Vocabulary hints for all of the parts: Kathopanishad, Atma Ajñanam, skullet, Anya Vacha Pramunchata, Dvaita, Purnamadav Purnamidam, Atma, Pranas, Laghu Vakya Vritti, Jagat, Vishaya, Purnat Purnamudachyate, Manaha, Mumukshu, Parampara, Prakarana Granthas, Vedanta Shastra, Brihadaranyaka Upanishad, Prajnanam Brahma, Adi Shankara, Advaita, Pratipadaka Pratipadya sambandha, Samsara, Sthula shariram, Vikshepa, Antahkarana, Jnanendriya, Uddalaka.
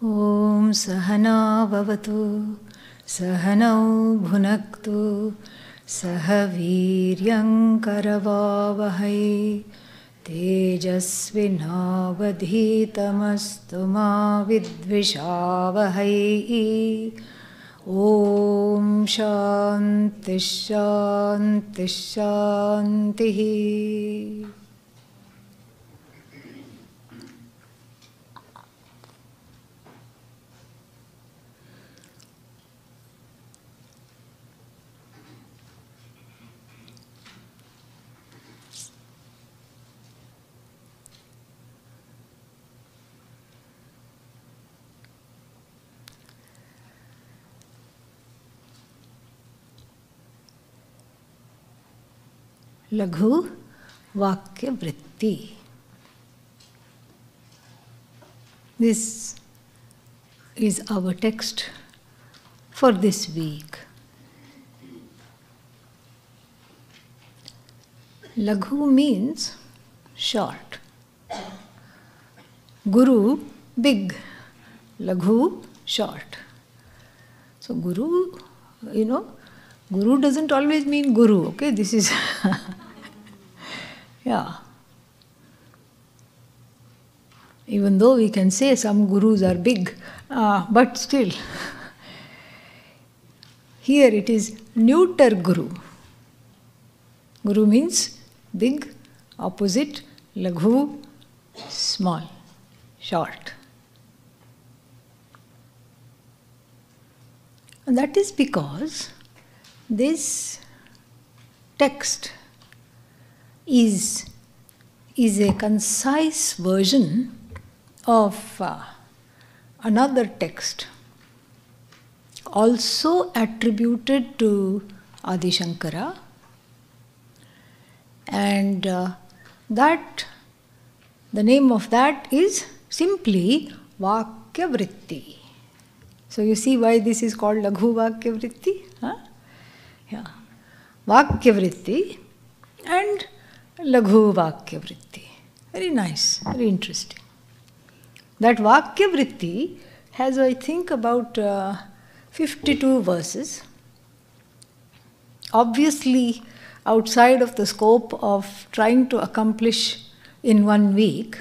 Om Sahana Bhavatu Sahanau Bhunaktu Sahaviryam Karavavahai Tejasvinavadhitamastu ma vidvishavahai. Om Shanti Shanti Shanti. Laghu Vakya Vritti. This is our text for this week. Laghu means short. Guru, big. Laghu, short. So Guru, Guru doesn't always mean guru, okay? This is, yeah. Even though we can say some gurus are big, but still. Here it is neuter guru. Guru means big, opposite, laghu, small, short. And that is because this text is a concise version of another text also attributed to Adi Shankara, and that the name of that is simply Vakya Vritti. So you see why this is called Laghu Vakya Vritti? Huh? Yeah. Vakya Vritti and Laghu Vakya Vritti. Very nice, very interesting. That Vakya Vritti has, I think, about 52 verses. Obviously, outside of the scope of trying to accomplish in 1 week.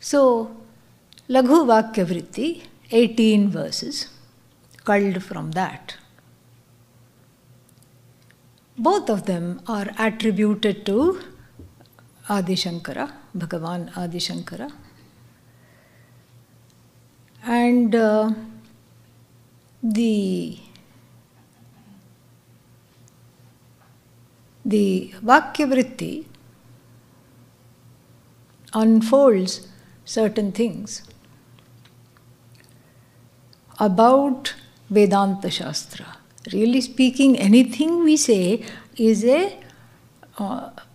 So, Laghu Vakya Vritti, 18 verses. Culled from that. Both of them are attributed to Adi Shankara, Bhagavan Adi Shankara. And the Vakya Vritti unfolds certain things about Vedanta Shastra. Really speaking, anything we say is a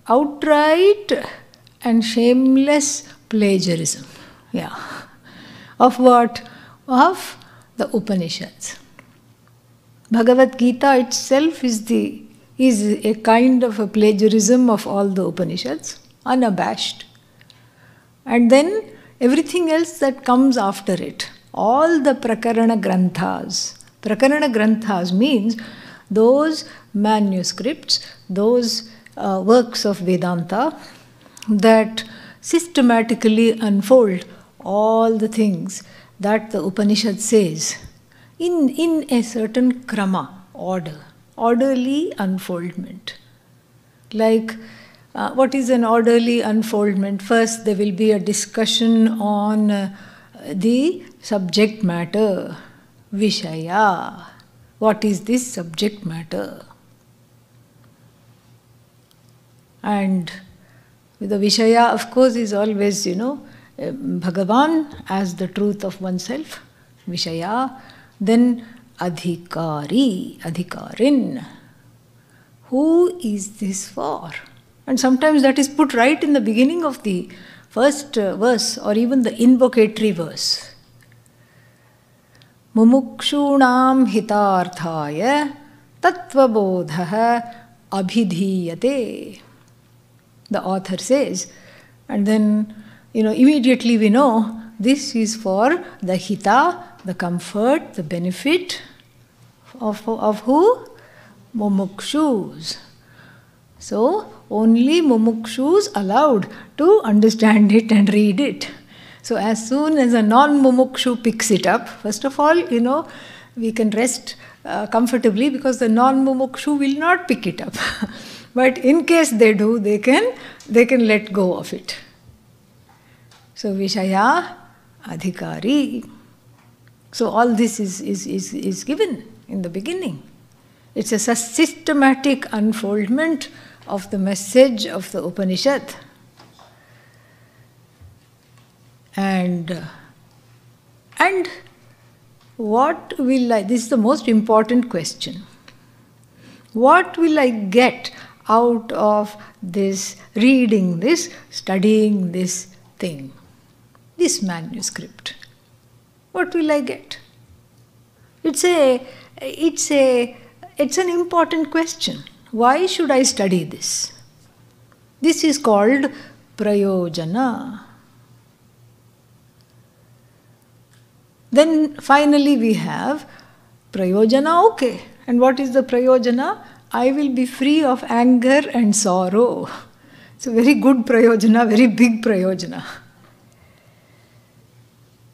outright and shameless plagiarism. Yeah. Of what? Of the Upanishads. Bhagavad Gita itself is a kind of a plagiarism of all the Upanishads, unabashed. And then everything else that comes after it. All the Prakarana Granthas. Prakarana Granthas means those manuscripts, those works of Vedanta that systematically unfold all the things that the Upanishad says in a certain krama, order, orderly unfoldment. like what is an orderly unfoldment? First there will be a discussion on the subject matter, Vishaya. What is this subject matter? And the Vishaya, of course, is always, Bhagavan as the truth of oneself, Vishaya. Then Adhikari, Adhikarin. Who is this for? And sometimes that is put right in the beginning of the first verse, or even the invocatory verse. Mumukshunam hitarthaya tattvabodha abhidhiyate. The author says, and then immediately we know this is for the hita, the comfort, the benefit of who? Mumukshus. So, only Mumukshus allowed to understand it and read it. So, as soon as a non-Mumukshu picks it up, first of all, we can rest comfortably because the non-Mumukshu will not pick it up. But in case they do, they can let go of it. So, Vishaya, Adhikari. So, all this is given in the beginning. It's a systematic unfoldment of the message of the Upanishad. And what will I, this is the most important question, what will I get out of this reading, this studying, this thing, this manuscript? What will I get? It's an important question. Why should I study this? This is called Prayojana. Then finally we have Prayojana, okay. And what is the Prayojana? I will be free of anger and sorrow. It's a very good Prayojana, very big Prayojana.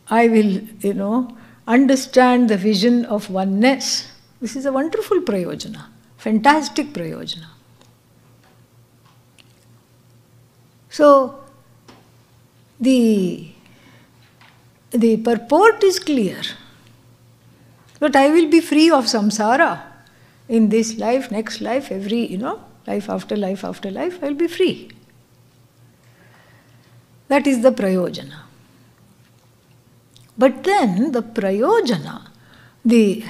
I will, understand the vision of oneness. This is a wonderful Prayojana, fantastic Prayojana. So, the purport is clear. But I will be free of samsara in this life, next life, every, life after life after life, I will be free. That is the Prayojana. But then the Prayojana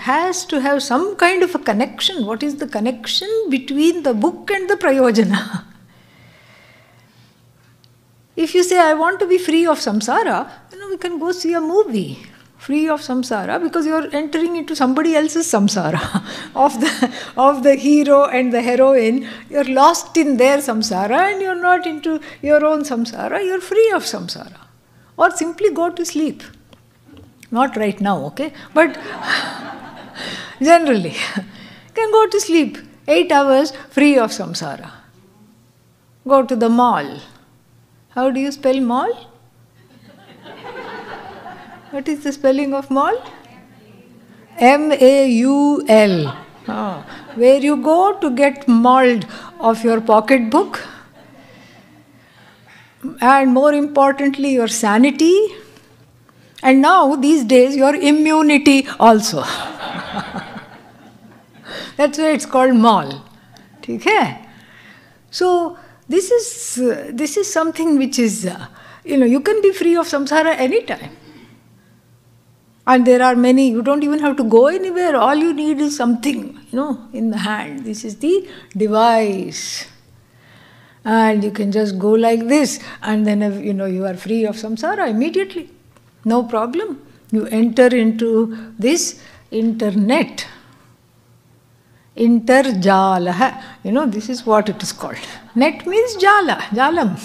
has to have some kind of a connection. What is the connection between the book and the Prayojana? If you say, I want to be free of samsara, we can go see a movie, free of samsara, because you are entering into somebody else's samsara, of the hero and the heroine. You are lost in their samsara and you are not into your own samsara, you are free of samsara. Or simply go to sleep. Not right now, okay? But generally, you can go to sleep 8 hours free of samsara. Go to the mall. How do you spell mall? What is the spelling of mall? M-A-U-L. Oh. Where you go to get mauled of your pocketbook. And more importantly, your sanity. And now, these days, your immunity also. That's why it's called mall. Okay? So, this is something which is, you can be free of samsara anytime. And there are many, you don't even have to go anywhere. All you need is something, in the hand. This is the device. And you can just go like this. And then, you are free of samsara immediately. No problem. You enter into this internet. Antarjalaha. This is what it is called. Net means jala, jalam.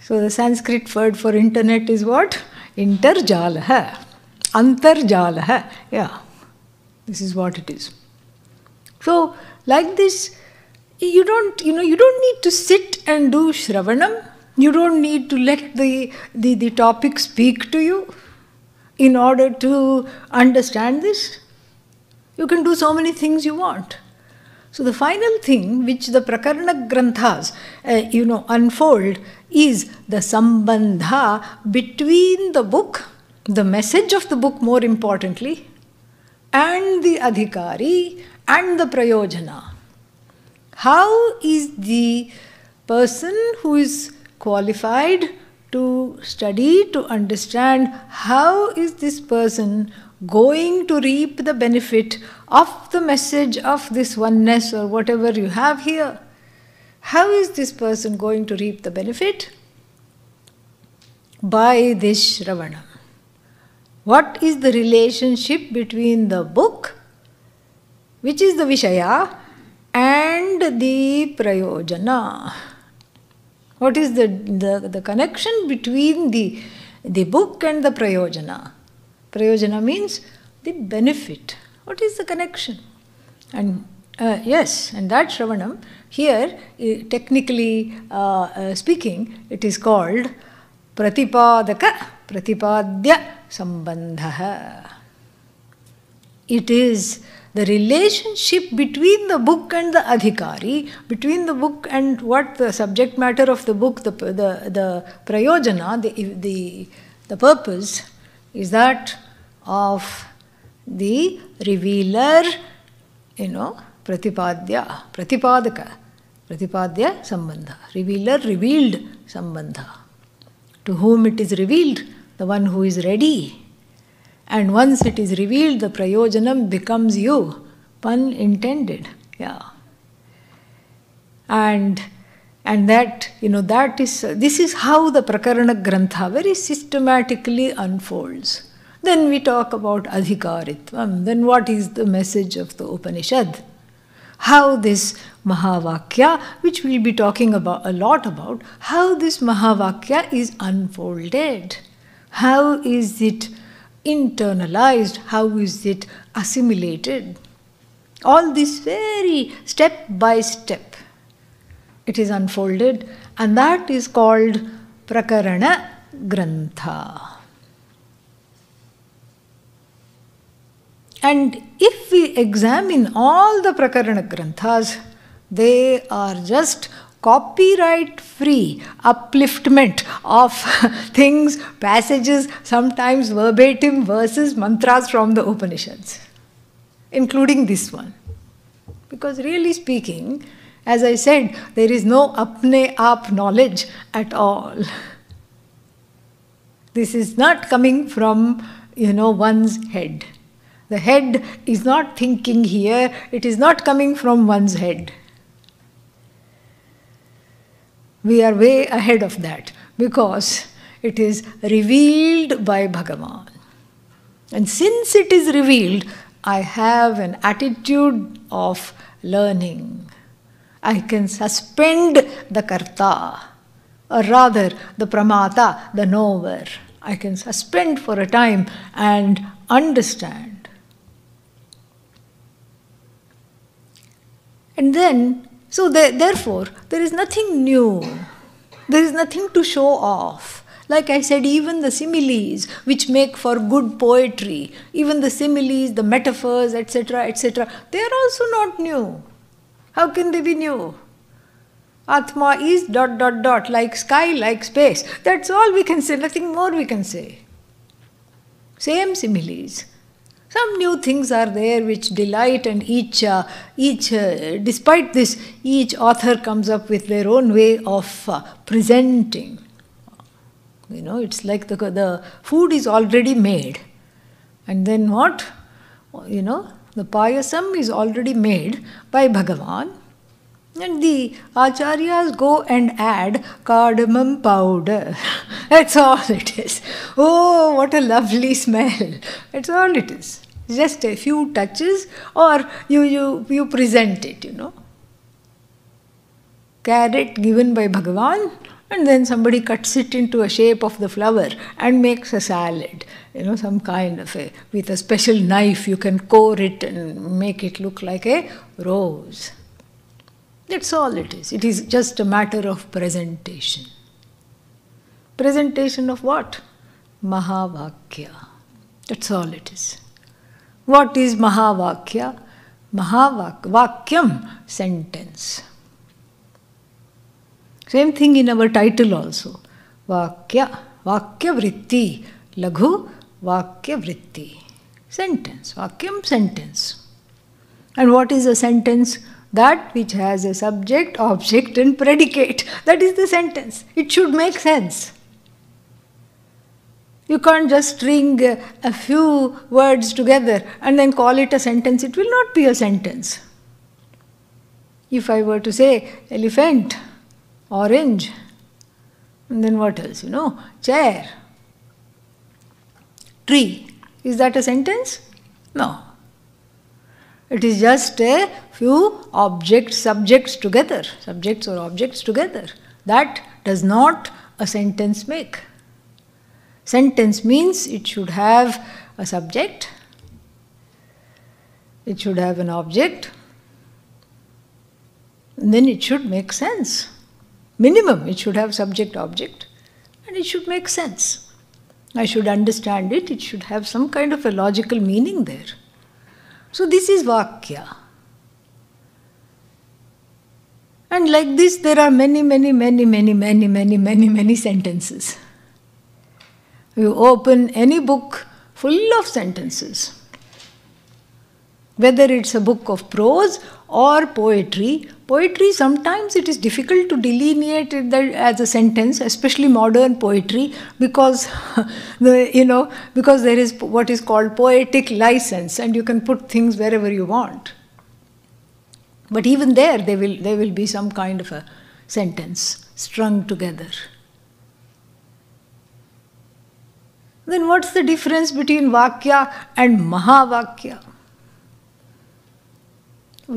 So the Sanskrit word for internet is what? Antarjalaha. Antarjalaha. Yeah. This is what it is. So, like this, you don't need to sit and do Shravanam. You don't need to let the topic speak to you in order to understand this. You can do so many things you want. So the final thing which the Prakarana Granthas, unfold is the sambandha between the book, the message of the book more importantly, and the adhikari and the prayojana. How is the person who is qualified to study, to understand, how is this person going to reap the benefit of the message of this oneness or whatever you have here? How is this person going to reap the benefit? By this Shravana. What is the relationship between the book, which is the Vishaya, and the Prayojana? What is the connection between the book and the prayojana? Prayojana means the benefit. What is the connection? And yes, and that Shravanam, here, technically speaking, it is called Pratipadaka Pratipadya sambandha. It is the relationship between the book and the adhikari, between the book and what the subject matter of the book, the prayojana, the purpose, is that of the revealer, Pratipadya, Pratipadaka, Pratipadya sambandha. Revealer, revealed sambandha. To whom it is revealed, the one who is ready. And once it is revealed, the prayojanam becomes you. Pun intended. Yeah. And that, that is, this is how the Prakarana Grantha very systematically unfolds. Then we talk about adhikaritvam. Then what is the message of the Upanishad? How this Mahavakya, which we'll be talking about a lot about, how this Mahavakya is unfolded. How is it internalized? How is it assimilated? All this very step by step. It is unfolded, and that is called Prakarana Grantha. And if we examine all the Prakarana Granthas, they are just copyright-free upliftment of things, passages, sometimes verbatim verses, mantras from the Upanishads, including this one. Because really speaking, as I said, there is no apne-aap knowledge at all. This is not coming from, one's head. The head is not thinking here, it is not coming from one's head. We are way ahead of that because it is revealed by Bhagavan. And since it is revealed, I have an attitude of learning. I can suspend the karta, or rather the pramata, the knower. I can suspend for a time and understand. And then, therefore, there is nothing new. There is nothing to show off. Like I said, even the similes which make for good poetry, even the similes, the metaphors, etc., they are also not new. How can they be new? Atma is ... like sky, like space. That's all we can say, nothing more we can say. Same similes. Some new things are there which delight, and despite this, each author comes up with their own way of presenting. It's like the food is already made. And then what? The payasam is already made by Bhagavan. And the acharyas go and add cardamom powder. That's all it is. Oh, what a lovely smell. That's all it is. Just a few touches, or you present it, Carrot given by Bhagavan, and then somebody cuts it into a shape of the flower and makes a salad. Some kind of with a special knife you can core it and make it look like a rose. That's all it is. It is just a matter of presentation. Presentation of what? Mahavakya. That's all it is. What is Mahavakya? Vakyam, sentence. Same thing in our title also. Vakya Vritti. Laghu Vakya Vritti. Sentence. Vakyam, sentence. And what is a sentence? That which has a subject, object and predicate. That is the sentence. It should make sense. You can't just string a few words together and then call it a sentence. It will not be a sentence. If I were to say elephant, orange, and then what else, chair, tree. Is that a sentence? No. It is just a few subjects together. That does not a sentence make. Sentence means it should have a subject, it should have an object, and then it should make sense. Minimum, it should have subject, object, and it should make sense. I should understand it, it should have some kind of a logical meaning there. So this is Vakya. And like this, there are many sentences. You open any book full of sentences. Whether it's a book of prose or poetry, sometimes it is difficult to delineate it as a sentence, especially modern poetry, because because there is what is called poetic license, and you can put things wherever you want. But even there, there will be some kind of a sentence strung together. Then what's the difference between Vakya and Mahavakya?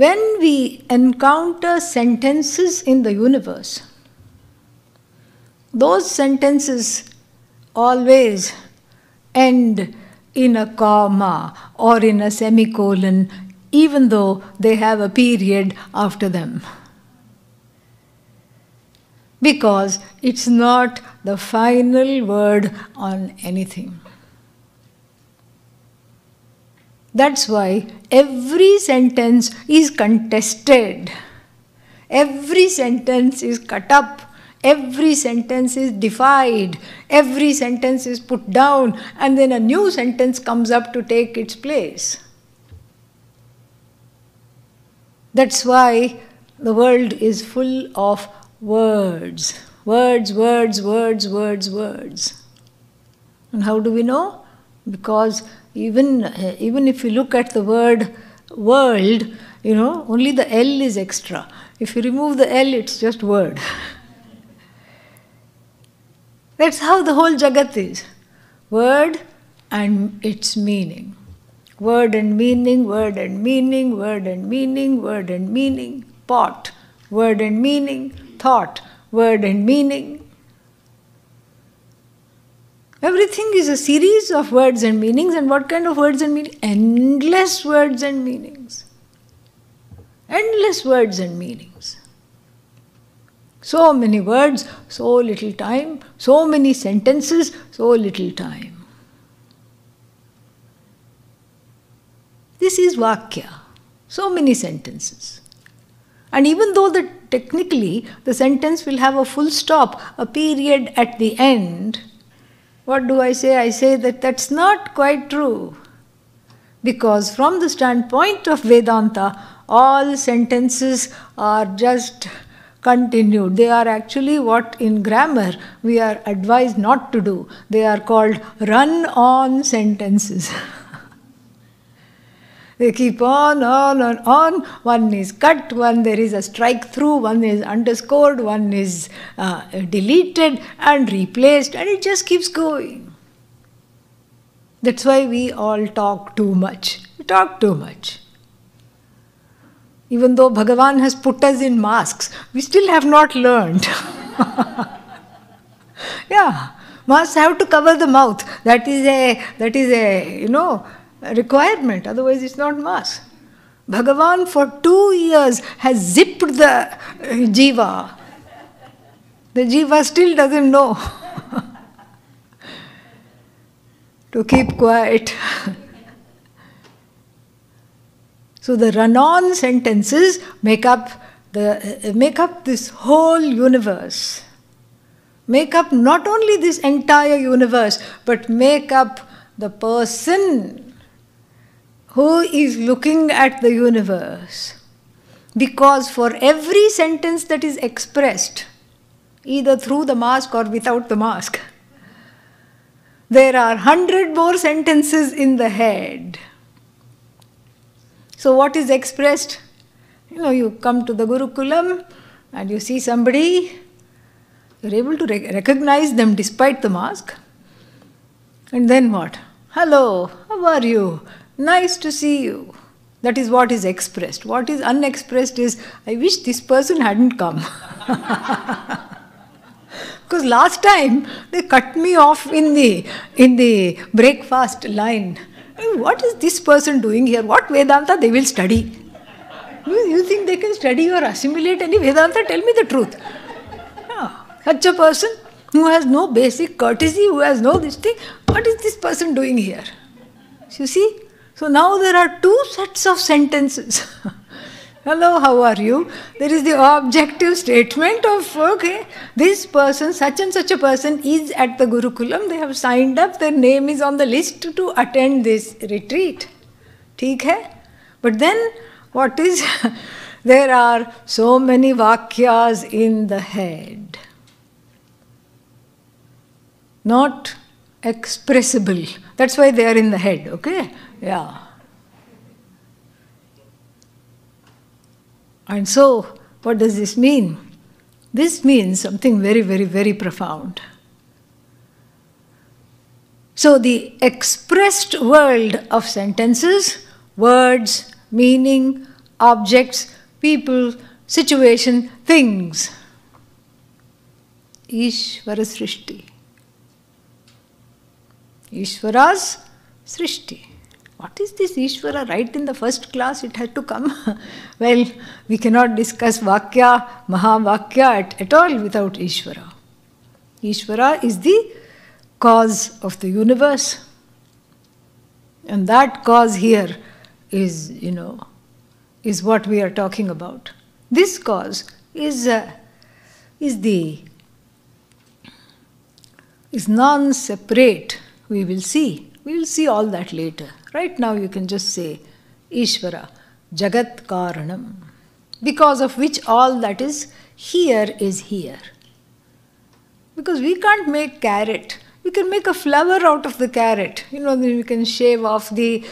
When we encounter sentences in the universe, those sentences always end in a comma or in a semicolon, even though they have a period after them. Because it's not the final word on anything. That's why every sentence is contested. Every sentence is cut up. Every sentence is defied. Every sentence is put down, and then a new sentence comes up to take its place. That's why the world is full of words. Words. And how do we know? Because even if you look at the word world, only the L is extra. If you remove the L, it's just word. That's how the whole Jagat is. Word and its meaning. Word and meaning. Pot. Word and meaning. Thought. Word and meaning. Everything is a series of words and meanings. And what kind of words and meanings? Endless words and meanings. Endless words and meanings. So many words, so little time. So many sentences, so little time. This is Vakya. So many sentences. And even though technically the sentence will have a full stop, a period at the end, what do I say? I say that that's not quite true. Because from the standpoint of Vedanta, all sentences are just continued. They are actually what in grammar we are advised not to do. They are called run-on sentences. They keep on. One is cut, one there is a strike through, one is underscored, one is deleted and replaced, and it just keeps going. That's why we all talk too much. Even though Bhagavan has put us in masks, we still have not learned. Yeah, masks have to cover the mouth. That is a requirement, otherwise it's not mass. Bhagavan for 2 years has zipped the jiva. The jiva still doesn't know to keep quiet. So the run-on sentences make up this whole universe. Make up not only this entire universe, but make up the person who is looking at the universe. Because for every sentence that is expressed, either through the mask or without the mask, there are 100 more sentences in the head. So what is expressed? You come to the Gurukulam and you see somebody, you're able to recognize them despite the mask. And then what? Hello, how are you? Nice to see you. That is what is expressed. What is unexpressed is, I wish this person hadn't come. Because last time they cut me off in the breakfast line. What is this person doing here? What Vedanta they will study? You think they can study or assimilate any Vedanta? Tell me the truth. Such a person who has no basic courtesy, who has no this thing, what is this person doing here? You see? So now there are two sets of sentences. Hello, how are you? There is the objective statement of, okay, this person, such and such a person is at the Gurukulam. They have signed up, their name is on the list to attend this retreat. Theek hai? But then, what is, there are so many vakyas in the head. Not expressible. That's why they are in the head, okay? Yeah. And so, what does this mean? This means something very, very, very profound. So, the expressed world of sentences, words, meaning, objects, people, situation, things. Ishvara Srishti. Ishvara's Srishti. What is this Ishvara? Right in the first class it had to come. Well, we cannot discuss Vakya, Mahavakya at all without Ishvara. Ishvara is the cause of the universe. And that cause here is, you know, is what we are talking about. This cause is non-separate. We will see. We will see all that later. Right now you can just say, Ishvara, Jagat Karanam, because of which all that is here. Because we can't make carrot. We can make a flower out of the carrot. You know, you can shave off the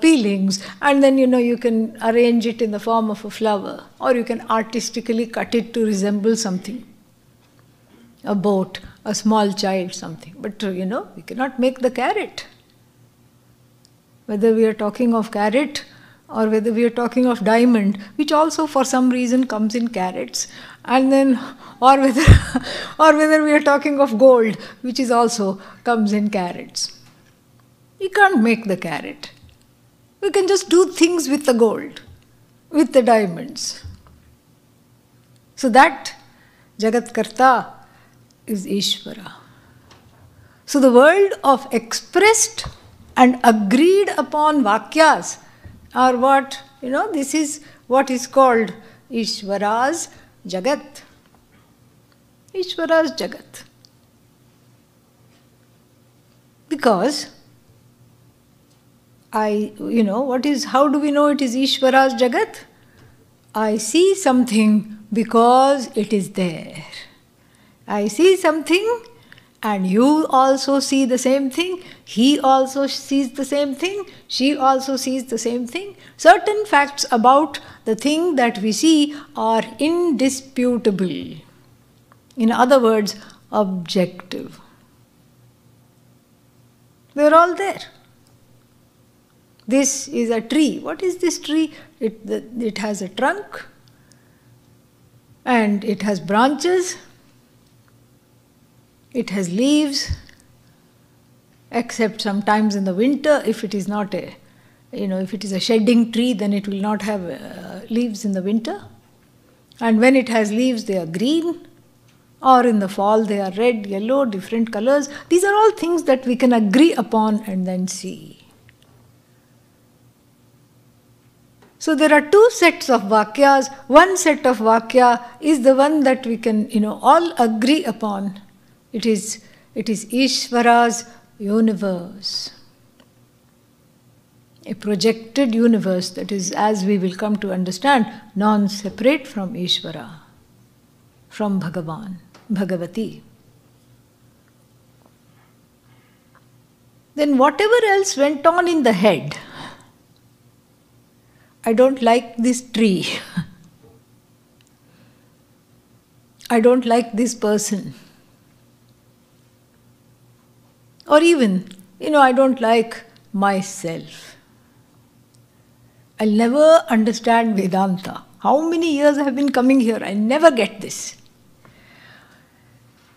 peelings and then, you know, you can arrange it in the form of a flower. Or you can artistically cut it to resemble something. A boat, a small child, something. But, you know, we cannot make the carrot. Whether we are talking of carrot or whether we are talking of diamond, which also for some reason comes in carats, and then or whether we are talking of gold, which is also comes in carats. We can't make the carrot. We can just do things with the gold, with the diamonds. So that Jagatkarta is Ishvara. So the world of expressed and agreed upon vakyas are what, you know, this is what is called Ishvara's Jagat. Ishvara's Jagat. Because, you know, what is, how do we know it is Ishvara's Jagat? I see something because it is there. I see something. And you also see the same thing, he also sees the same thing, she also sees the same thing. Certain facts about the thing that we see are indisputable. In other words, objective. They are all there. This is a tree. What is this tree? It has a trunk and it has branches. It has leaves, except sometimes in the winter, if it is not a, you know, if it is a shedding tree, then it will not have leaves in the winter. And when it has leaves, they are green, or in the fall, they are red, yellow, different colors. These are all things that we can agree upon and then see. So there are two sets of vakyas. One set of vakya is the one that we can, you know, all agree upon. It is Ishvara's universe, a projected universe that is, as we will come to understand, non-separate from Ishvara, from Bhagavan, Bhagavati. Then whatever else went on in the head, I don't like this tree, I don't like this person. Or even, you know, I don't like myself. I'll never understand Vedanta. How many years I have been coming here, I never get this.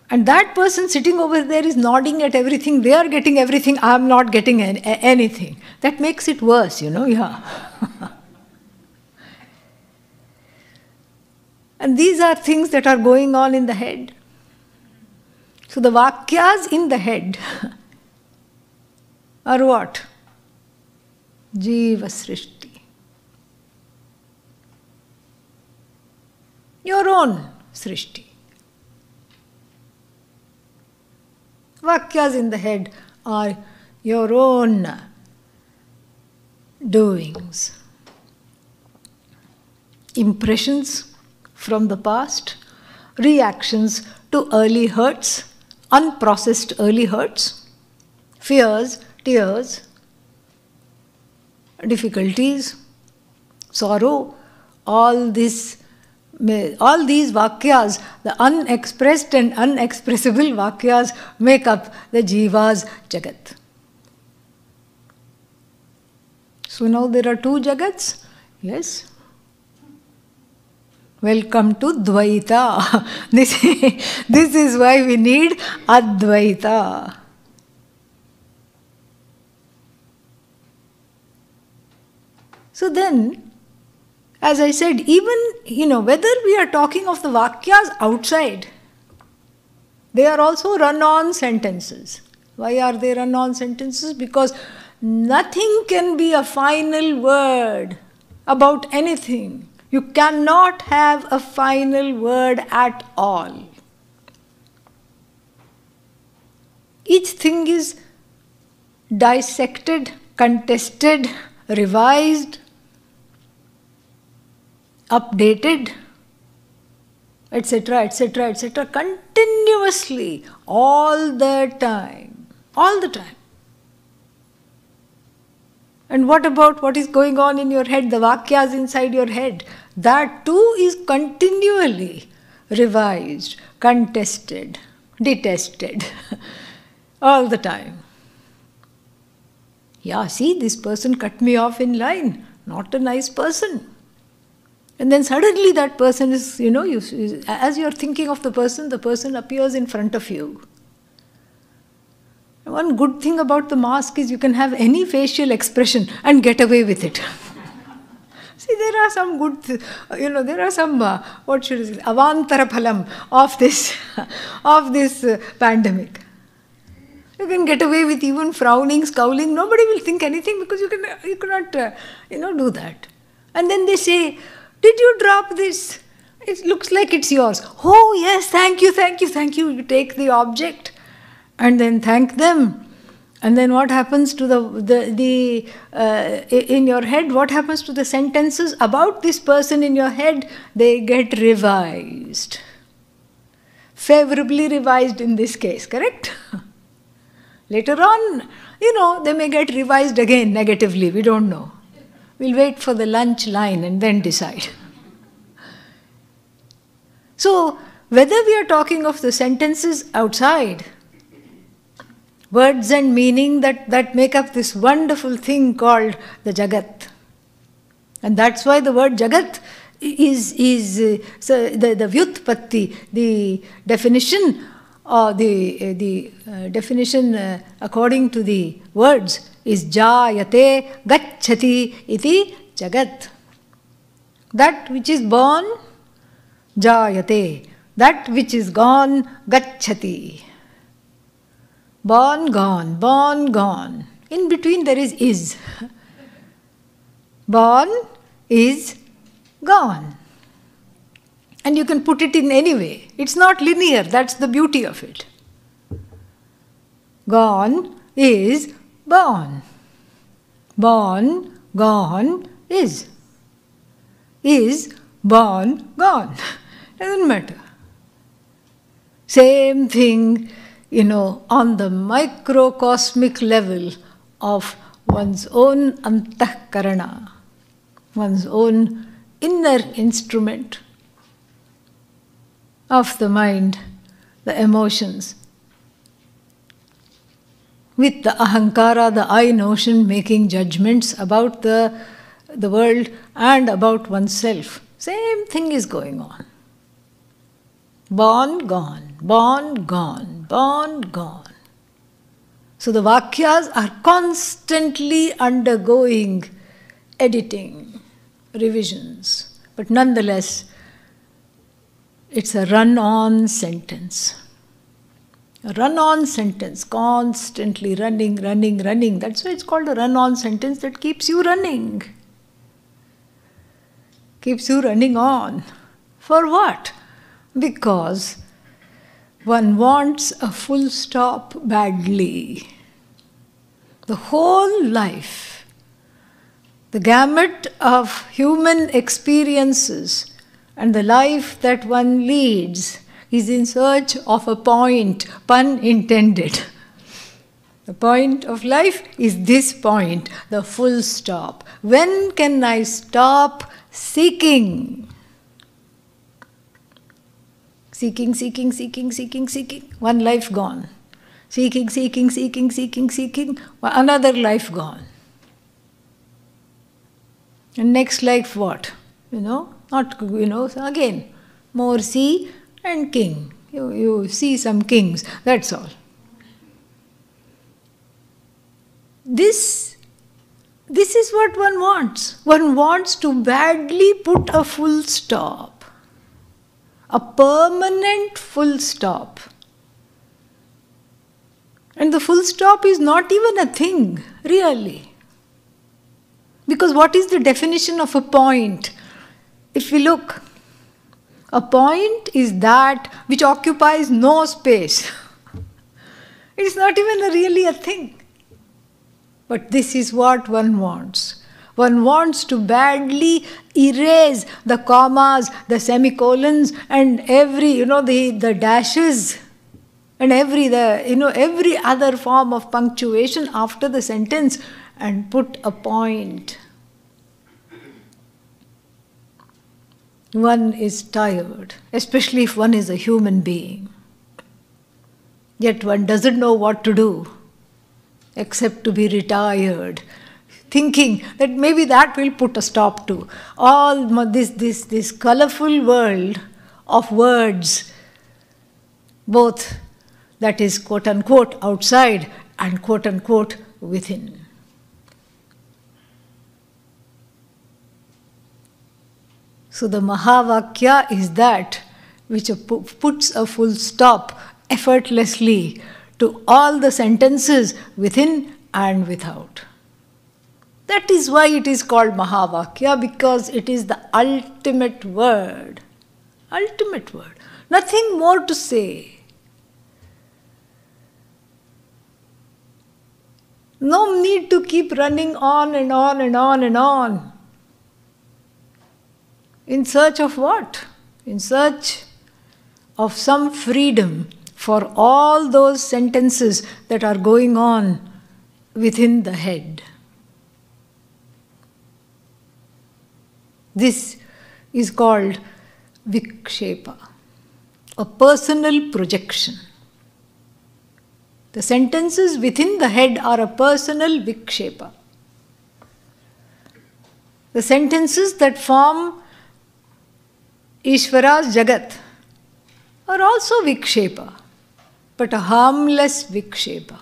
And that person sitting over there is nodding at everything. They are getting everything. I am not getting anything. That makes it worse, you know. Yeah. And these are things that are going on in the head. So the vakyas in the head are what? Jiva Srishti. Your own Srishti. Vakyas in the head are your own doings. Impressions from the past, reactions to early hurts, unprocessed early hurts, fears, tears, difficulties, sorrow, all these vakyas, the unexpressed and unexpressible vakyas make up the jiva's jagat. So now there are two jagats, yes? Welcome to Dvaita. This is why we need Advaita. So then, as I said, even, you know, whether we are talking of the vakyas outside, they are also run-on sentences. Why are they run-on sentences? Because nothing can be a final word about anything. You cannot have a final word at all. Each thing is dissected, contested, revised, updated, etc., etc., etc., continuously, all the time, all the time. And what about what is going on in your head, the vakyas inside your head? That too is continually revised, contested, detested, all the time. Yeah, see, this person cut me off in line, not a nice person. And then suddenly that person is, you know, as you are thinking of the person appears in front of you. One good thing about the mask is you can have any facial expression and get away with it. See, there are some good, you know, there are some, what should I say, avantara phalam of this pandemic. You can get away with even frowning, scowling. Nobody will think anything because you cannot you know, do that. And then they say, "Did you drop this? It looks like it's yours." "Oh yes, thank you, thank you, thank you." You take the object and then thank them. And then what happens to the in your head? What happens to the sentences about this person in your head? They get revised. Favorably revised in this case, correct? Later on, you know, they may get revised again negatively. We don't know. We'll wait for the lunch line and then decide. So, whether we are talking of the sentences outside, words and meaning that make up this wonderful thing called the Jagat. And that's why the word Jagat is the Vyutpatti, the definition, or the definition according to the words, is Jayate Gacchati iti Jagat. That which is born, Jayate. That which is gone, Gacchati. Born, gone, born, gone. In between there is. Born, is, gone. And you can put it in any way. It's not linear. That's the beauty of it. Gone, is, born. Born, gone, is. Is, born, gone. Doesn't matter. Same thing, you know, on the microcosmic level of one's own antahkarana, one's own inner instrument of the mind, the emotions, with the ahankara, the I notion, making judgments about the world and about oneself. Same thing is going on. Born, gone. born, gone, born, gone. So the Vakyas are constantly undergoing editing, revisions, but nonetheless, it's a run-on sentence. A run-on sentence, constantly running, running, running. That's why it's called a run-on sentence, that keeps you running on. For what? Because one wants a full stop badly. The whole life, the gamut of human experiences and the life that one leads is in search of a point, pun intended. The point of life is this point, the full stop. When can I stop seeking? Seeking, seeking, seeking, seeking, seeking. One life gone. Seeking, seeking, seeking, seeking, seeking. Another life gone. And next life what? You know? Not, you know, again, more sea and king. You see some kings, that's all. This is what one wants. One wants to badly put a full stop, a permanent full stop. And the full stop is not even a thing, really. Because what is the definition of a point? If we look, a point is that which occupies no space. It's not even really a thing. But this is what one wants. One wants to badly erase the commas, the semicolons, and every, you know, the dashes, and every other form of punctuation after the sentence, and put a point. One is tired, especially if one is a human being. Yet one doesn't know what to do, except to be retired, thinking that maybe that will put a stop to all this colorful world of words, both that is quote-unquote outside and quote-unquote within. So the Mahavakya is that which puts a full stop effortlessly to all the sentences within and without. That is why it is called Mahavakya, because it is the ultimate word. Ultimate word. Nothing more to say. No need to keep running on and on and on and on. In search of what? In search of some freedom for all those sentences that are going on within the head. This is called vikshepa, a personal projection. The sentences within the head are a personal vikshepa. The sentences that form Ishvara's Jagat are also vikshepa, but a harmless vikshepa.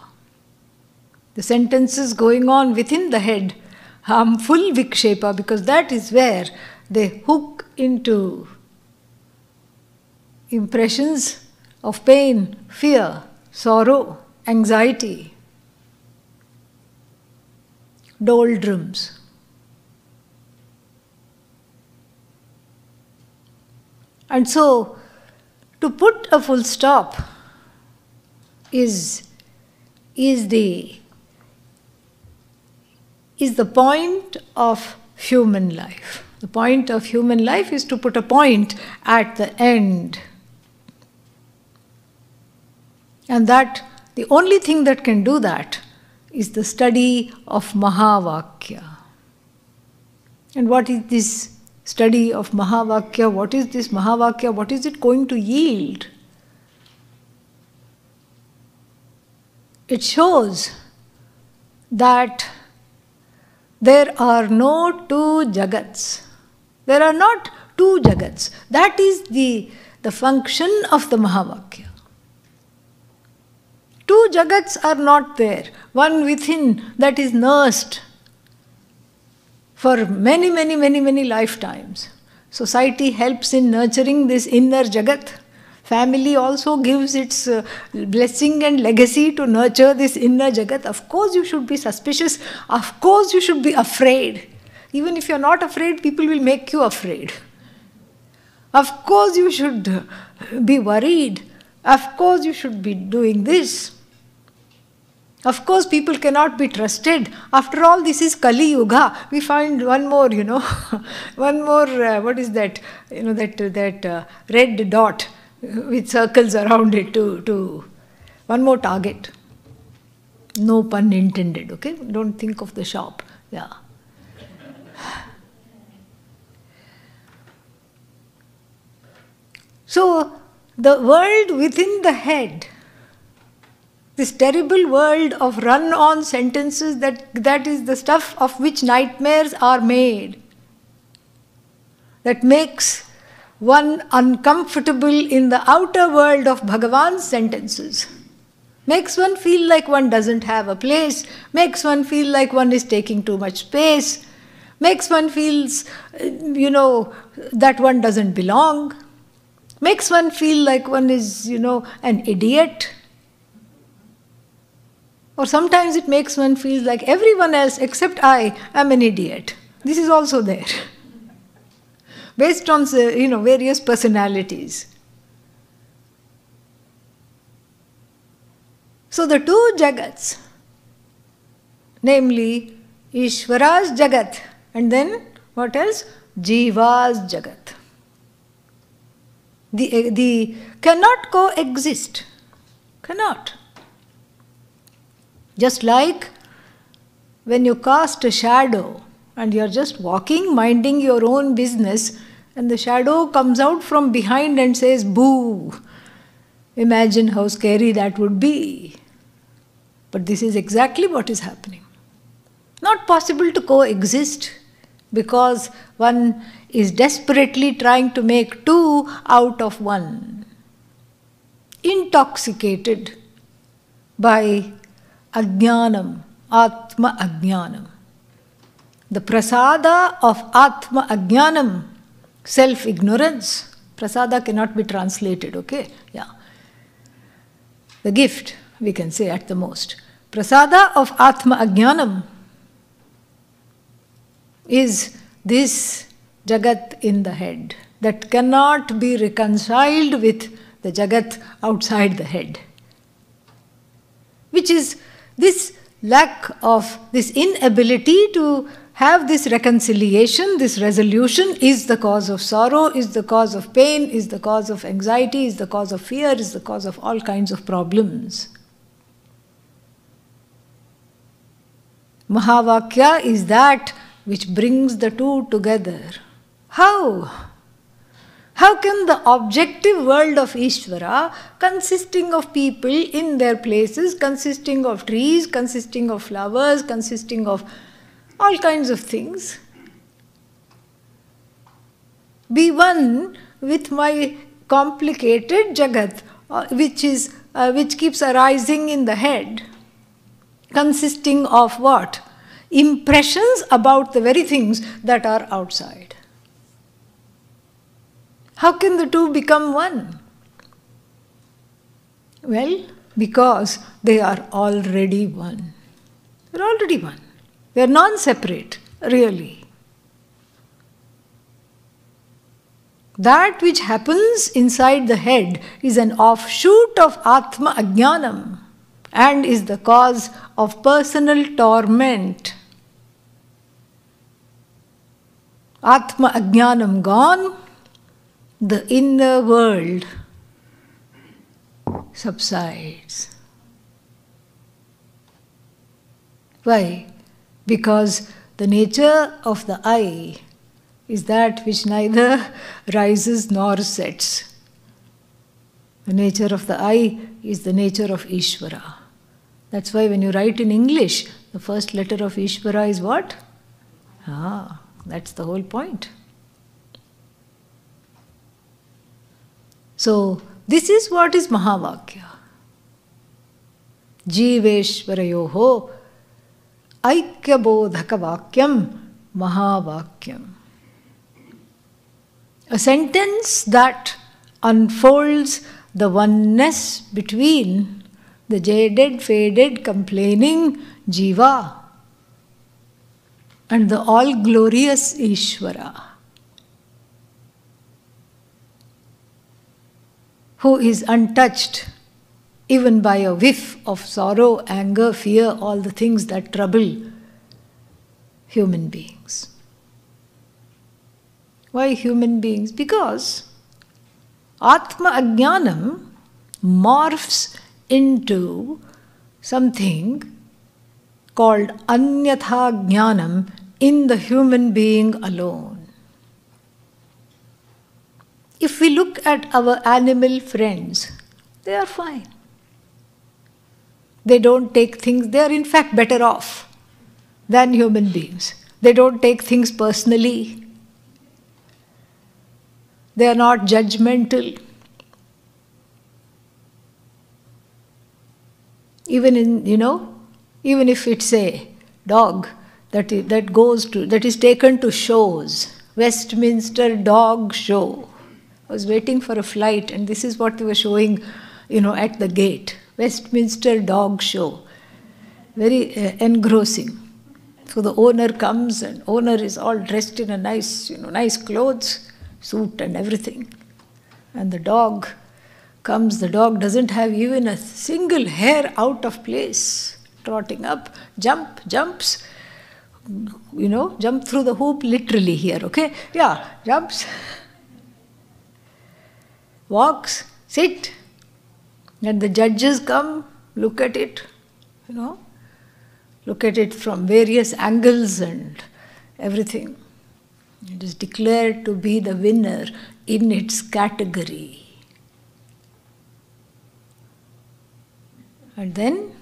The sentences going on within the head, harmful vikshepa, because that is where they hook into impressions of pain, fear, sorrow, anxiety, doldrums. And so, to put a full stop is the point of human life. The point of human life is to put a point at the end. And that, the only thing that can do that is the study of Mahavakya. And what is this? Study of Mahavakya. What is this Mahavakya? What is it going to yield? It shows that there are no two Jagats. There are not two Jagats. That is the function of the Mahavakya. jagats are not there. One within that is nursed for many, many, many, many lifetimes. Society helps in nurturing this inner jagat. Family also gives its blessing and legacy to nurture this inner jagat. Of course you should be suspicious. Of course you should be afraid. Even if you are not afraid, people will make you afraid. Of course you should be worried. Of course you should be doing this. Of course people cannot be trusted. After all, this is Kali Yuga. We find one more, one more, what is that, that red dot with circles around it to one more target. No pun intended, okay? Don't think of the shop, yeah. So, the world within the head, this terrible world of run-on sentences, that is the stuff of which nightmares are made, that makes one uncomfortable in the outer world of Bhagavan's sentences, makes one feel like one doesn't have a place, makes one feel like one is taking too much space, makes one feels, that one doesn't belong, makes one feel like one is, an idiot. Or sometimes it makes one feel like everyone else except I am an idiot. This is also there. Based on, various personalities. So the two jagats, namely Ishvara's jagat, and then what else? Jiva's jagat. The cannot coexist. Cannot. Just like when you cast a shadow and you're just walking, minding your own business, and the shadow comes out from behind and says, boo. Imagine how scary that would be. But this is exactly what is happening. Not possible to coexist, because one is desperately trying to make two out of one. Intoxicated by Ajñanam, Atma Ajñanam. The Prasada of Atma Ajñanam, self-ignorance. Prasada cannot be translated, okay? Yeah. The gift, we can say at the most. Prasada of Atma Ajñanam is this jagat in the head that cannot be reconciled with the jagat outside the head, which is this lack of, this inability to have this reconciliation, this resolution is the cause of sorrow, is the cause of pain, is the cause of anxiety, is the cause of fear, is the cause of all kinds of problems. Mahavakya is that which brings the two together. How? How can the objective world of Ishvara, consisting of people in their places, consisting of trees, consisting of flowers, consisting of all kinds of things, be one with my complicated jagat, which keeps arising in the head, consisting of what? Impressions about the very things that are outside. How can the two become one? Well, because they are already one. They're already one. They're non-separate, really. That which happens inside the head is an offshoot of Atma Ajñanam and is the cause of personal torment. Atma Ajñanam gone, the inner world subsides. Why? Because the nature of the I is that which neither rises nor sets. The nature of the I is the nature of Ishvara. That's why when you write in English, the first letter of Ishvara is what? Ah, that's the whole point. So, this is what is Mahavakya. Jiveshvarayoho Aikyabodhaka Vakyam Mahavakyam. A sentence that unfolds the oneness between the jaded, faded, complaining Jiva and the all-glorious Ishvara, who is untouched even by a whiff of sorrow, anger, fear, all the things that trouble human beings. Why human beings? Because Atma Ajñanam morphs into something called Anyatha Jnanam in the human being alone. If we look at our animal friends, they are fine. They don't take things, they are in fact better off than human beings. They don't take things personally. They are not judgmental. Even in, even if it's a dog that is taken to shows, Westminster Dog Show. I was waiting for a flight and this is what they were showing, at the gate. Westminster Dog Show. Very engrossing. So the owner comes and owner is all dressed in a nice, nice clothes, suit and everything. And the dog comes, the dog doesn't have even a single hair out of place. Trotting up, jumps, jump through the hoop literally here, okay? Yeah, jumps. Walks, sit, and the judges come, look at it, look at it from various angles and everything. It is declared to be the winner in its category. And then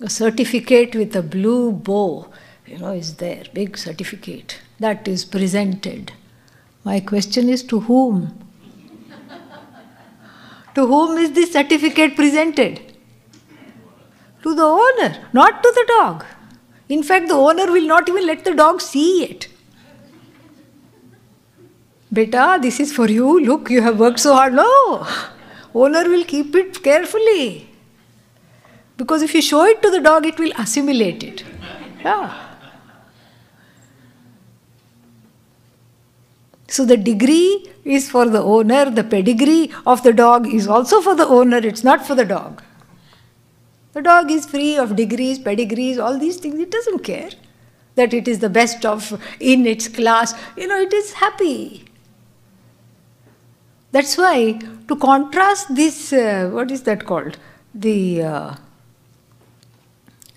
a certificate with a blue bow, is there, big certificate, that is presented. My question is, to whom? To whom is this certificate presented? To the owner, not to the dog. In fact, the owner will not even let the dog see it. Beta, this is for you. Look, you have worked so hard. No, owner will keep it carefully. Because if you show it to the dog, it will assimilate it. Yeah. So the degree is for the owner, the pedigree of the dog is also for the owner, it's not for the dog. The dog is free of degrees, pedigrees, all these things. It doesn't care that it is the best of in its class. It is happy. That's why, to contrast this, what is that called? The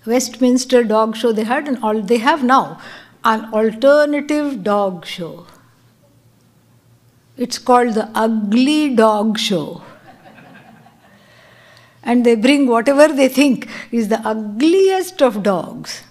Westminster Dog Show, they had they have now an alternative dog show. It's called the Ugly Dog Show. And they bring whatever they think is the ugliest of dogs.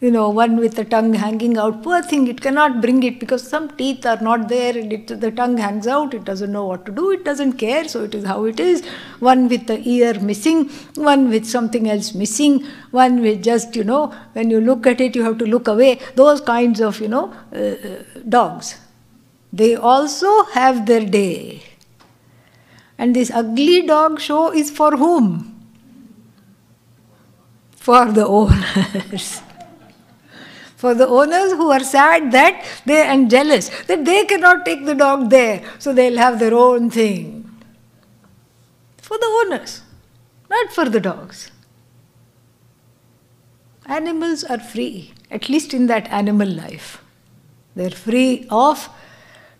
One with the tongue hanging out. Poor thing, it cannot bring it because some teeth are not there and the tongue hangs out. It doesn't know what to do. It doesn't care. So it is how it is. One with the ear missing. One with something else missing. One with just, when you look at it, you have to look away. Those kinds of, dogs. They also have their day. And this Ugly Dog Show is for whom? For the owners. For the owners who are sad that they and jealous that they cannot take the dog there, so they'll have their own thing. For the owners, not for the dogs. Animals are free, at least in that animal life. They're free of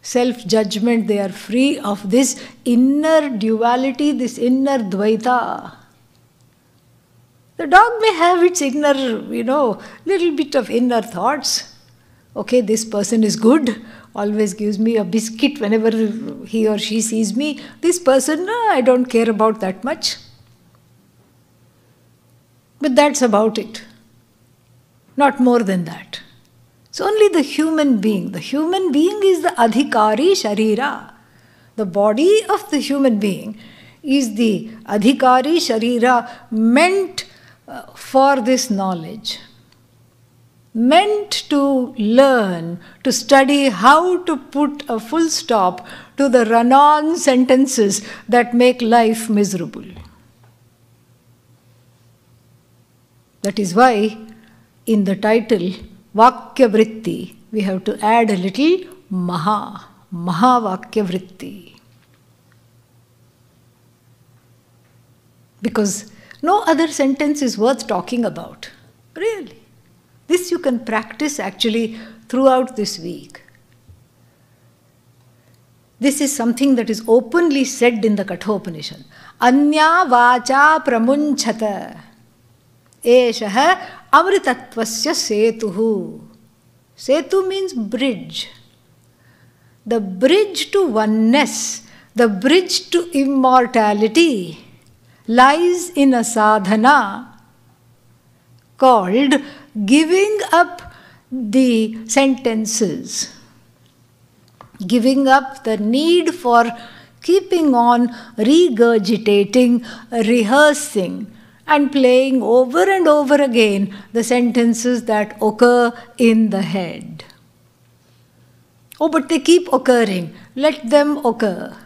self-judgment, they are free of this inner duality, this inner Dvaita. The dog may have its inner, little bit of inner thoughts. Okay, this person is good, always gives me a biscuit whenever he or she sees me. This person, I don't care about that much. But that's about it. Not more than that. It's only the human being. The human being is the Adhikari Sharira. The body of the human being is the Adhikari Sharira, meant for this knowledge, meant to learn, to study how to put a full stop to the run-on sentences that make life miserable. That is why in the title Vakya Vritti we have to add a little Maha, Mahavakya Vritti. Because no other sentence is worth talking about, really. This you can practice actually throughout this week. This is something that is openly said in the Kathopanishad. Anya Vacha Pramunchata Eshaha Amritatvasya Setuhu. Setu means bridge. The bridge to oneness, the bridge to immortality lies in a sadhana called giving up the sentences, giving up the need for keeping on regurgitating, rehearsing and playing over and over again the sentences that occur in the head. Oh, but they keep occurring. Let them occur.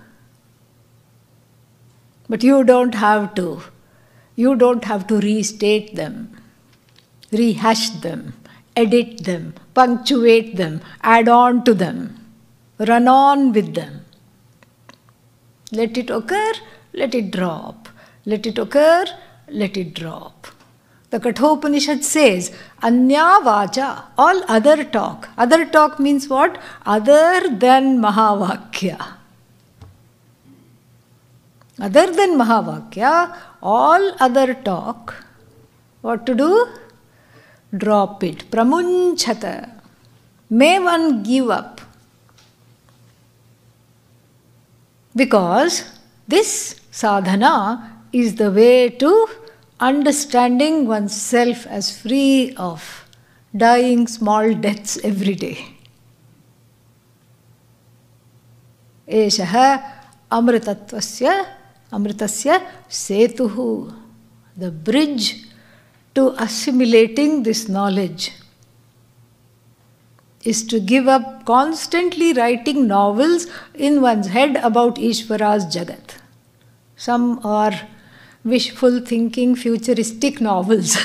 But you don't have to. You don't have to restate them, rehash them, edit them, punctuate them, add on to them, run on with them. Let it occur, let it drop. Let it occur, let it drop. The Kathopanishad says, Anya Vacha, all other talk. Other talk means what? Other than Mahavakya. Other than Mahavakya, all other talk. What to do? Drop it. Pramunchata. May one give up. Because this sadhana is the way to understanding oneself as free of dying small deaths every day. Eshaha amritatvasya amritasya setuhu. The bridge to assimilating this knowledge is to give up constantly writing novels in one's head about Ishvara's Jagat. Some are wishful thinking, futuristic novels.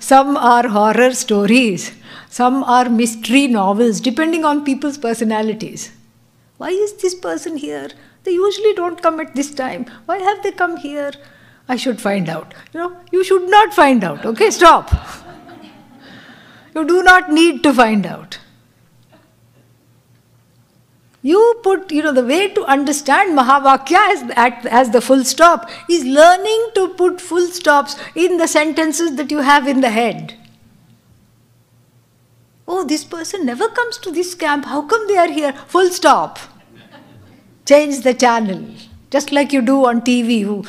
Some are horror stories. Some are mystery novels, depending on people's personalities. Why is this person here? They usually don't come at this time. Why have they come here? I should find out. You know, you should not find out. Okay, stop. You do not need to find out. You put, the way to understand Mahavakya as the full stop is learning to put full stops in the sentences that you have in the head. Oh, this person never comes to this camp. How come they are here? Full stop. Change the channel. Just like you do on TV, you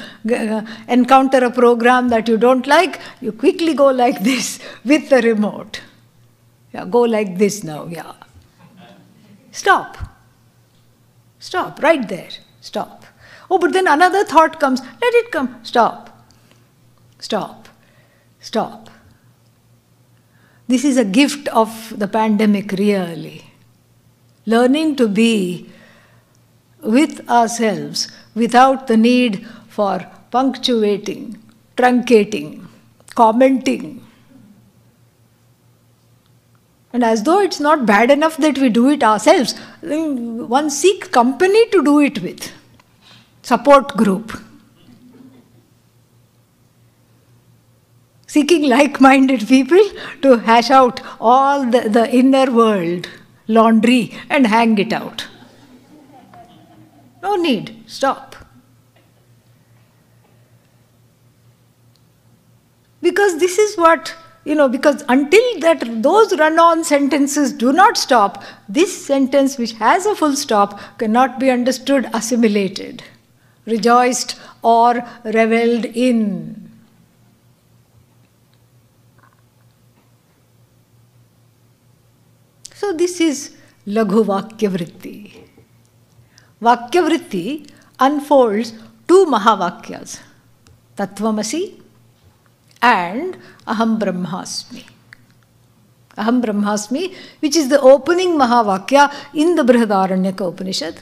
encounter a program that you don't like, you quickly go like this with the remote. Yeah, go like this now, yeah. Stop. Stop, right there. Stop. Oh, but then another thought comes. Let it come. Stop. Stop. Stop. This is a gift of the pandemic, really. Learning to be with ourselves, without the need for punctuating, truncating, commenting. And as though it's not bad enough that we do it ourselves, one seek company to do it with, support group. Seeking like-minded people to hash out all the inner world laundry and hang it out. No need. Stop. Because this is what, because until that those run-on sentences do not stop, this sentence which has a full stop cannot be understood, assimilated, rejoiced or reveled in. So this is Laghu Vakya Vritti. Vakya Vritti unfolds two Mahavakyas, Tattvamasi and Aham Brahmāsmi. Aham Brahmāsmi, which is the opening Mahavakya in the Brihadaranyaka Upanishad.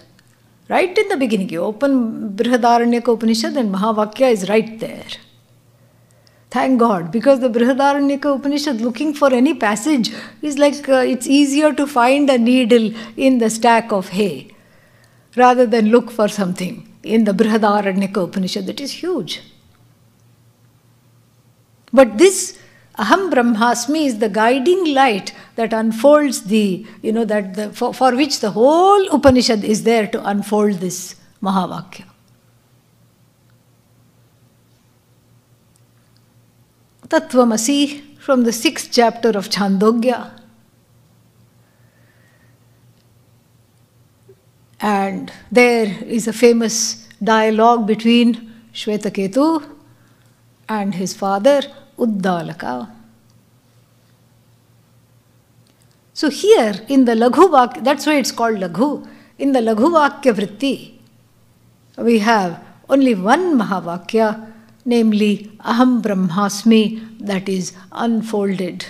Right in the beginning, you open Brihadaranyaka Upanishad and Mahavakya is right there. Thank God, because the Brihadaranyaka Upanishad, looking for any passage is like it's easier to find a needle in the stack of hay rather than look for something in the Brihadaranyaka Upanishad that is huge. But this Aham Brahmāsmi is the guiding light that unfolds the, you know, that the, for which the whole Upanishad is there to unfold this Mahavakya. Tattvamasi from the 6th chapter of Chandogya. And there is a famous dialogue between Shvetaketu and his father, Uddalaka. So here in the Laghu Vakya, that's why it's called Laghu. In the Laghu Vakya Vritti, we have only one Mahavakya, namely Aham Brahmāsmi, that is unfolded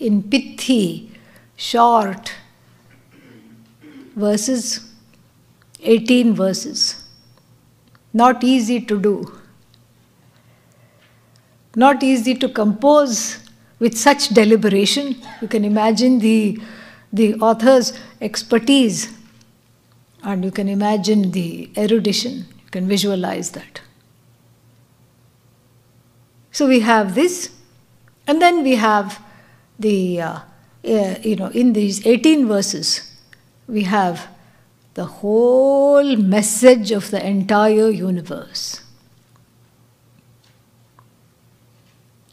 in pithy, short verses, 18 verses. Not easy to do. Not easy to compose with such deliberation. You can imagine the author's expertise, and you can imagine the erudition. You can visualize that. So we have this, and then we have the, you know, in these 18 verses, we have the whole message of the entire universe,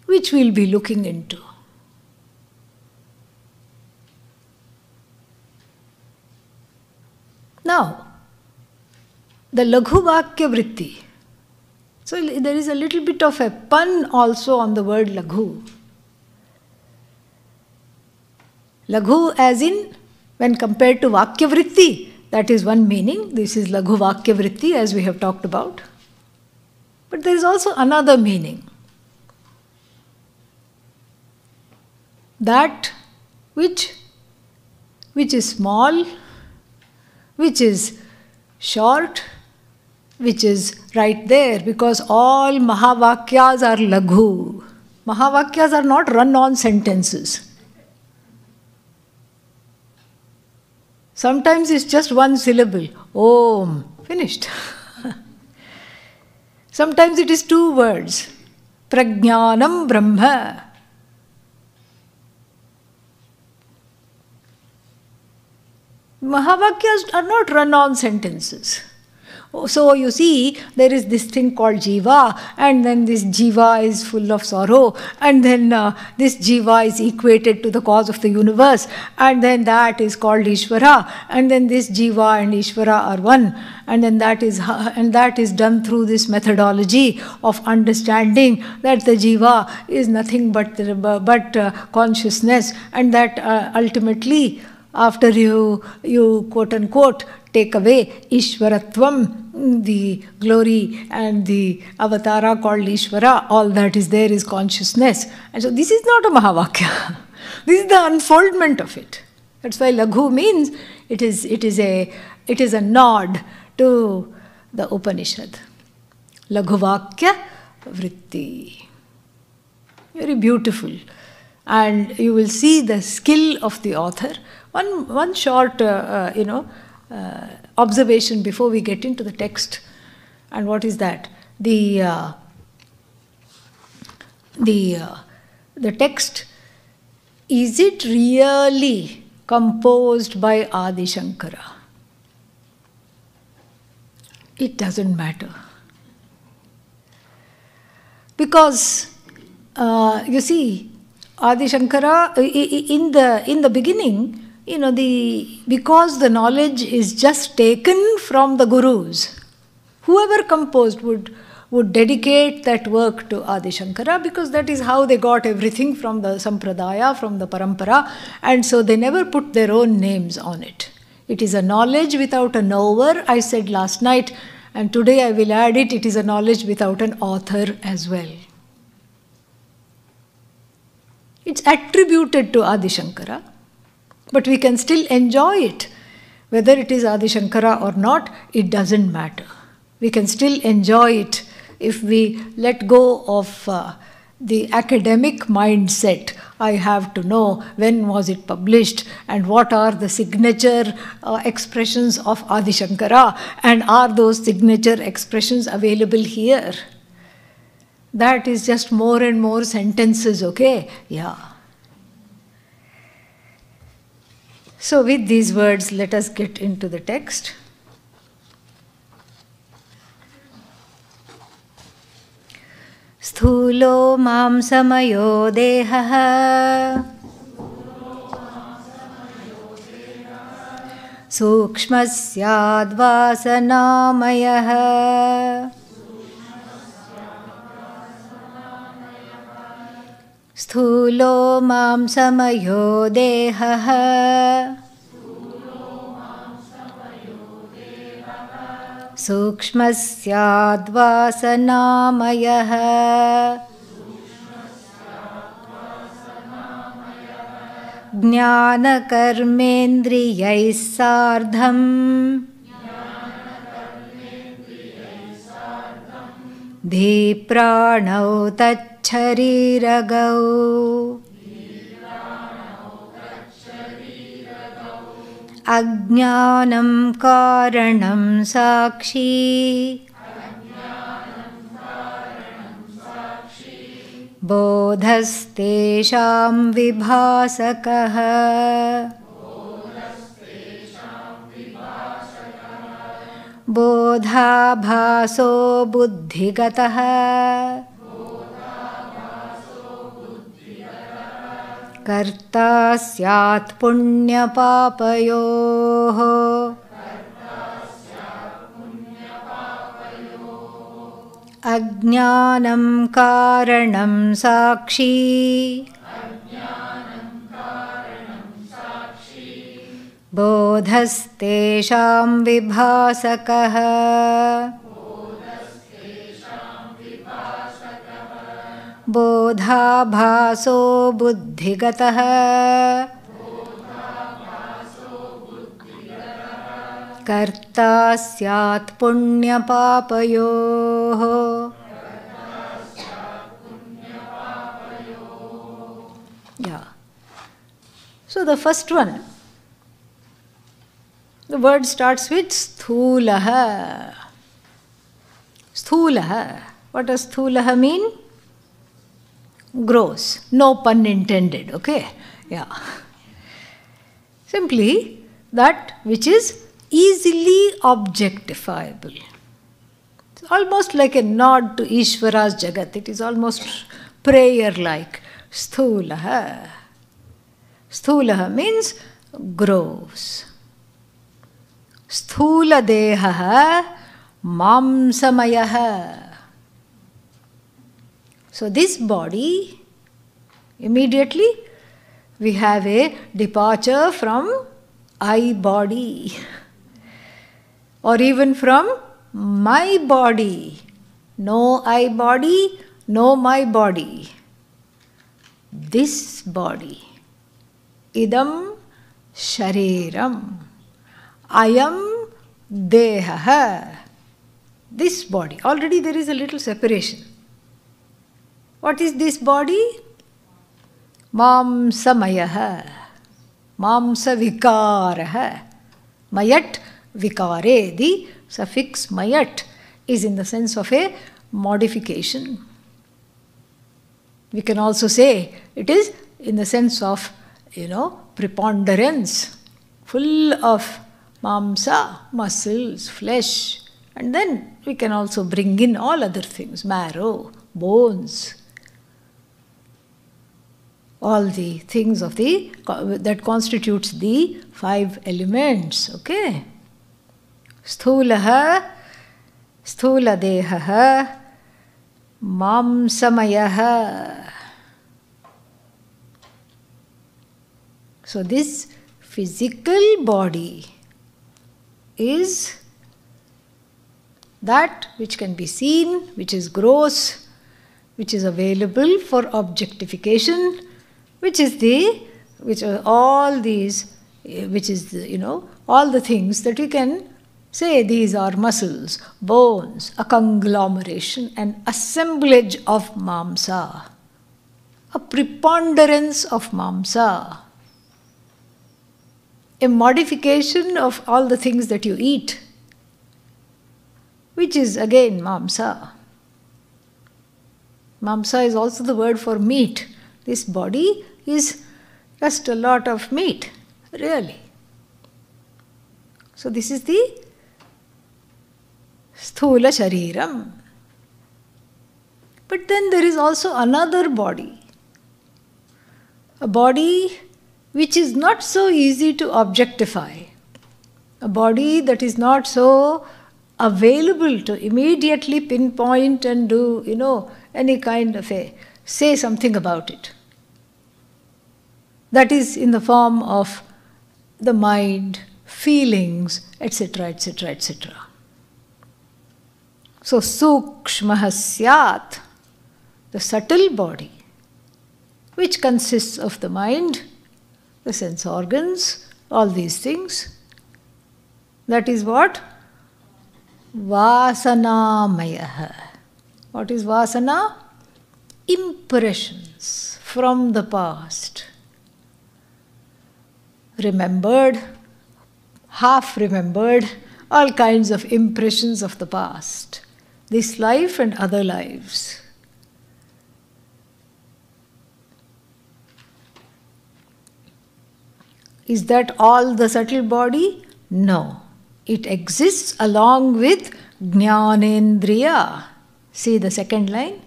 which we'll be looking into. Now, the Laghu Vakya Vritti. So there is a little bit of a pun also on the word Laghu. Laghu as in, when compared to Vakya Vritti, that is one meaning. This is Laghu Vakya Vritti as we have talked about. But there is also another meaning, that which is small, which is short, which is right there, because all Mahavakyas are Laghu. Mahavakyas are not run-on sentences. Sometimes it's just one syllable, Om, finished. Sometimes it is two words, Prajnanam Brahma. Mahavakyas are not run-on sentences. So you see, there is this thing called jiva, and then this jiva is full of sorrow, and then this jiva is equated to the cause of the universe, and then that is called Ishvara, and then this jiva and Ishvara are one, and then that is done through this methodology of understanding that the jiva is nothing but consciousness, and that ultimately, after you quote-unquote take away Ishvaratvam, the glory and the avatara called Ishvara, all that is there is consciousness. And so this is not a Mahavakya. This is the unfoldment of it. That's why Laghu means it is a nod to the Upanishad. Laghu Vakya Vritti. Very beautiful. And you will see the skill of the author. One short, observation before we get into the text. And what is that? The text, is it really composed by Adi Shankara? It doesn't matter. Because, you see, Adi Shankara, in the beginning, you know, because the knowledge is just taken from the gurus, whoever composed would dedicate that work to Adi Shankara, because that is how they got everything from the sampradaya, from the parampara, and so they never put their own names on it. It is a knowledge without a knower, I said last night, And today I will add it, it is a knowledge without an author as well. It's attributed to Adi Shankara, but we can still enjoy it. Whether it is Adi Shankara or not, it doesn't matter. We can still enjoy it if we let go of the academic mindset. I have to know when was it published and what are the signature expressions of Adi Shankara, and are those signature expressions available here? That is just more and more sentences, okay? Yeah. So with these words, let us get into the text. Sthulo mamsamayo dehaha, sukshmasyad vasanamayaha, sthulo mamsamayo dehaha, sukshmasyad vasanamayaha, jnanakarmendriyai sardham, dhipranau tacchariragau, ajñānam kāranam sākṣī, bodhasteshām vibhāsakah, bodhābhāso buddhigatah, karta syat punya papayoh, ajñānam kāranam sākṣī, bodhasteshām vibhāsakah, bodhābhāso buddhigatah, karta syat punya papayoh. Yeah. So the first one, the word starts with sthulaha. Sthulaha. What does sthulaha mean? Gross, no pun intended, okay? Yeah. Simply that which is easily objectifiable. It's almost like a nod to Ishvara's Jagat. It is almost prayer-like. Sthulaha. Sthulaha means gross. Sthula dehaha mamsamayaha. So this body, immediately we have a departure from I body or even from my body. No I body, no my body. This body, idam shariram, ayam dehaha. This body, already there is a little separation. What is this body? Mamsamayaha, mamsavikaraha. Mayat vikare, the suffix mayat is in the sense of a modification. We can also say it is in the sense of, you know, preponderance, full of mamsa, muscles, flesh, and then we can also bring in all other things, marrow, bones, all the things of the that constitutes the five elements, okay? Sthulaha, sthula dehaha, mamsamayaha. So this physical body is that which can be seen, which is gross, which is available for objectification, all the things that we can say, these are muscles, bones, a conglomeration, an assemblage of mamsa, a preponderance of mamsa, a modification of all the things that you eat, which is again mamsa. Mamsa is also the word for meat. This body is just a lot of meat, really. So this is the sthula shariram. But then there is also another body, a body which is not so easy to objectify, a body that is not so available to immediately pinpoint and do, any kind of say something about it. That is in the form of the mind, feelings, etc., etc., etc. So, sukshmaha syat, the subtle body, which consists of the mind, the sense organs, all these things. That is what? Vasanamaya. What is vasana? Impressions from the past. Remembered, half remembered, all kinds of impressions of the past, this life and other lives. Is that all the subtle body? No. It exists along with Jnanendriya. See the second line?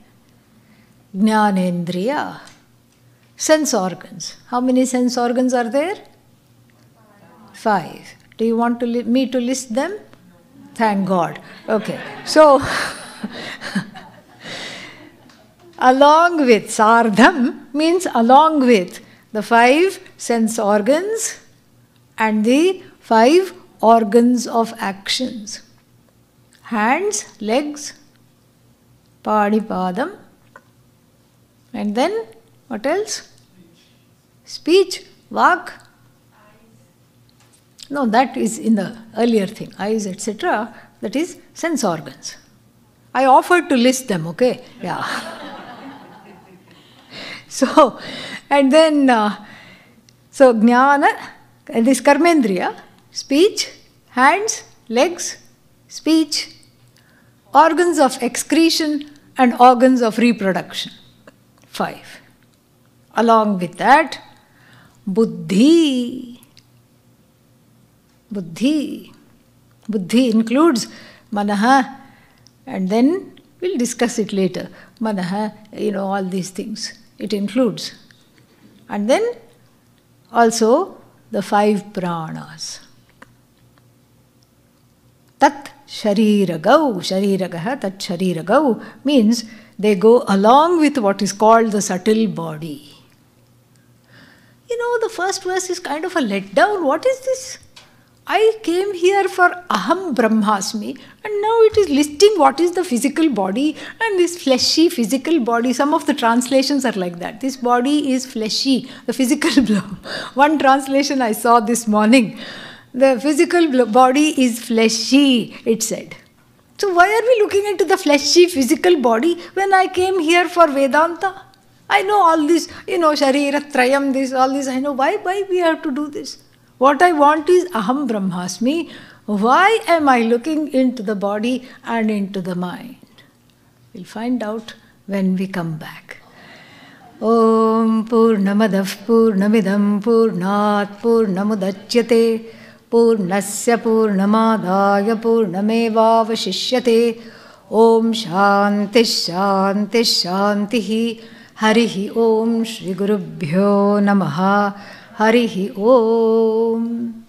Jnanendriya. Sense organs. How many sense organs are there? 5. Do you want me to list them? Thank God. Okay. So, along with, sardham means along with the 5 sense organs and the 5 organs of actions. Hands, legs, padipadam, and then what else? Speech, vak. No, that is in the earlier thing. Eyes, etc. That is sense organs. I offered to list them, okay? Yeah. So, and then, so jnana, this karmendriya, speech, hands, legs, speech, organs of excretion and organs of reproduction. 5. Along with that, buddhi. Buddhi. Buddhi includes manaha, and then we'll discuss it later. Manaha, all these things. It includes. And then also the 5 pranas. Tat shariragau, shariragaha, tat shariragau means they go along with what is called the subtle body. The first verse is kind of a letdown. What is this? I came here for Aham Brahmāsmi, and now it is listing what is the physical body and this fleshy physical body. Some of the translations are like that. This body is fleshy, the physical blob. One translation I saw this morning, the physical body is fleshy, it said. So why are we looking into the fleshy physical body when I came here for Vedanta? I know all this, Sharira Trayam, this, all this, I know. Why we have to do this? What I want is Aham Brahmāsmi. Why am I looking into the body and into the mind? We'll find out when we come back. Om Purnamadav Purnamidam Purnat Purnamudachyate Purnasya Purnamadaya Purnameva Vashishyate Om Shanti Shanti Shantihi Harihi Om Shri Gurubhyo Namaha Harihi Om.